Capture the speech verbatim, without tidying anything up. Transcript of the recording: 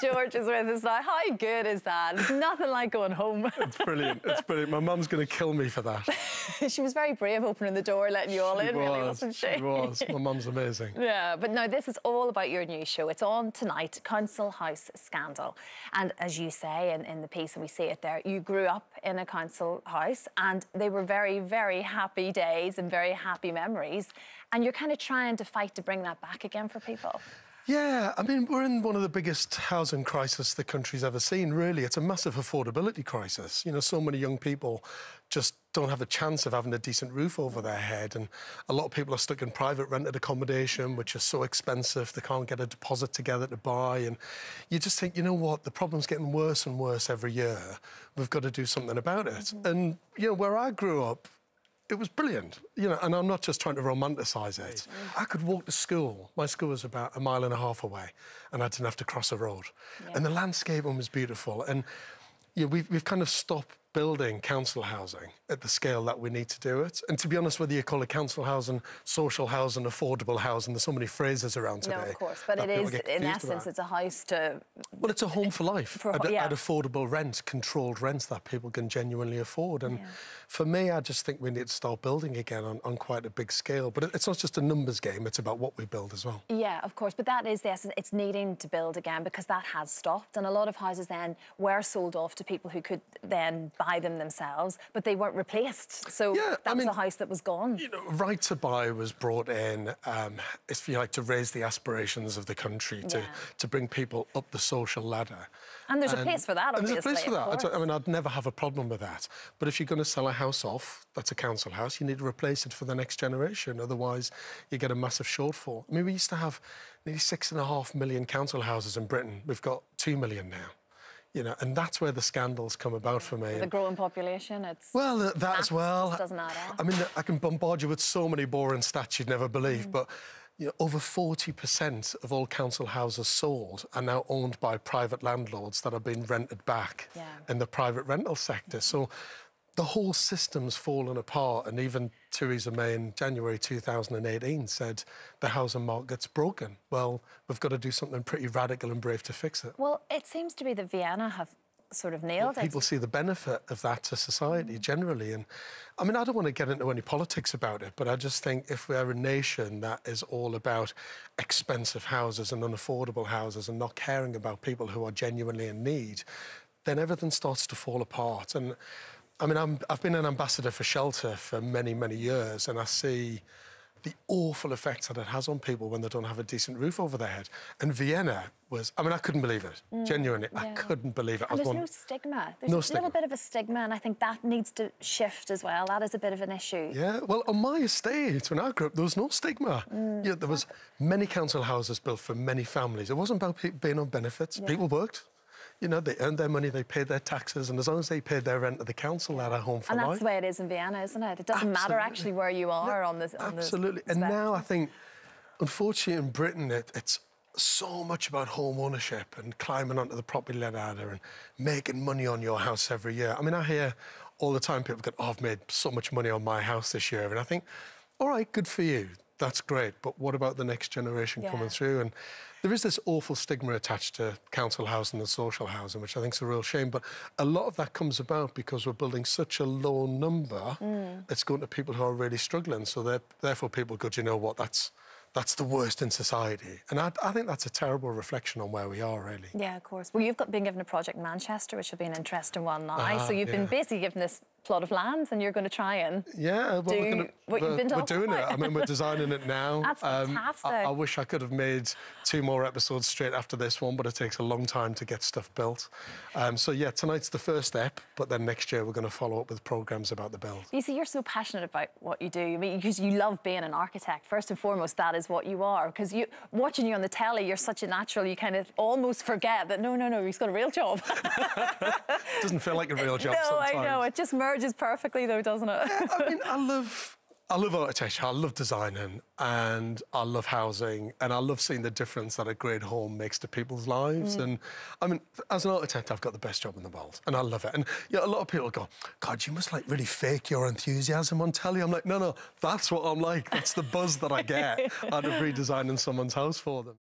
George is with us now. How good is that? It's nothing like going home. It's brilliant. It's brilliant. My mum's going to kill me for that. She was very brave opening the door, letting you all she in, was, really, wasn't she? She was. My mum's amazing. Yeah, but now this is all about your new show. It's on tonight, Council House Scandal. And as you say in, in the piece, and we see it there, you grew up in a council house and they were very, very happy days and very happy memories. And you're kind of trying to fight to bring that back again for people. Yeah, I mean, we're in one of the biggest housing crises the country's ever seen, really. It's a massive affordability crisis. You know, so many young people just don't have a chance of having a decent roof over their head. And a lot of people are stuck in private rented accommodation, which is so expensive, they can't get a deposit together to buy. And you just think, you know what, the problem's getting worse and worse every year. We've got to do something about it. Mm-hmm. And, you know, where I grew up, it was brilliant, you know, and I'm not just trying to romanticise it. I could walk to school. My school was about a mile and a half away and I didn't have to cross a road. Yeah. And the landscaping was beautiful. And you know, we've, we've kind of stopped building council housing at the scale that we need to do it. And to be honest, whether you call it council housing, social housing, affordable housing, there's so many phrases around today. No, of course, but it is, in essence, it's a house to... Well, it's a home for life. For, at, yeah. at affordable rent, controlled rents that people can genuinely afford. And yeah. for me, I just think we need to start building again on, on quite a big scale. But it's not just a numbers game, it's about what we build as well. Yeah, of course, but that is the essence. It's needing to build again because that has stopped. And a lot of houses then were sold off to people who could then buy Buy them themselves, but they weren't replaced. So yeah, that I was mean, the house that was gone. You know, right to buy was brought in, um, if you like, to raise the aspirations of the country, yeah. to to bring people up the social ladder. And there's and, a place for that, obviously. And there's a place for that. I, I mean, I'd never have a problem with that. But if you're going to sell a house off, that's a council house, you need to replace it for the next generation. Otherwise, you get a massive shortfall. I mean, we used to have nearly six and a half million council houses in Britain. We've got two million now. You know, and that's where the scandals come about for me. The growing population, it's... Well, that, that as well. It doesn't add up. I mean, I can bombard you with so many boring stats you'd never believe, mm. but you know, over forty percent of all council houses sold are now owned by private landlords that are being rented back yeah. in the private rental sector. Mm. So the whole system's fallen apart, and even Theresa May in January two thousand eighteen said the housing market's broken. Well, we've got to do something pretty radical and brave to fix it. Well, it seems to be that Vienna have sort of nailed it. People see the benefit of that to society generally. And I mean, I don't want to get into any politics about it, but I just think if we're a nation that is all about expensive houses and unaffordable houses and not caring about people who are genuinely in need, then everything starts to fall apart. And I mean, I'm, I've been an ambassador for Shelter for many, many years, and I see the awful effects that it has on people when they don't have a decent roof over their head. And Vienna was... I mean, I couldn't believe it. Mm, Genuinely, yeah. I couldn't believe it. And I there's one... no stigma. There's no a stigma. Little bit of a stigma, and I think that needs to shift as well. That is a bit of an issue. Yeah, well, on my estate, when I grew up, there was no stigma. Mm, yeah, there was many council houses built for many families. It wasn't about people being on benefits. Yeah. People worked. You know, they earned their money, they paid their taxes, and as long as they paid their rent to the council, they're at home for life. And that's the way it is in Vienna, isn't it? It doesn't matter actually where you are on this. Absolutely. And now I think, unfortunately, in Britain, it, it's so much about home ownership and climbing onto the property ladder and making money on your house every year. I mean, I hear all the time people go, "Oh, I've made so much money on my house this year," and I think, all right, good for you. That's great, but what about the next generation yeah. coming through? And there is this awful stigma attached to council housing and social housing, which I think is a real shame. But a lot of that comes about because we're building such a low number, mm. it's going to people who are really struggling. So therefore people go, "Do you know what, that's... that's the worst in society." And I, I think that's a terrible reflection on where we are, really. Yeah, of course. Well, you've got, been given a project in Manchester, which will be an interesting one now. Uh, so you've yeah. been busy given this plot of land and you're going to try and yeah, well, do we're gonna, what you've been talking about. We're doing about. it. I mean, we're designing it now. That's um, fantastic. I, I wish I could have made two more episodes straight after this one, but it takes a long time to get stuff built. Um, so, yeah, tonight's the first step, but then next year we're going to follow up with programmes about the build. You see, you're so passionate about what you do. I mean, because you love being an architect. First and foremost, that is what you are, because you watching you on the telly, you're such a natural, you kind of almost forget that no no no he's got a real job. Doesn't feel like a real job no sometimes. I know, it just merges perfectly though, doesn't it? Yeah, I mean, I love I love architecture, I love designing, and I love housing, and I love seeing the difference that a great home makes to people's lives. Mm. And I mean, as an architect, I've got the best job in the world, and I love it. And you know, a lot of people go, "God, you must like really fake your enthusiasm on telly." I'm like, no, no, that's what I'm like. That's the buzz that I get out of redesigning someone's house for them.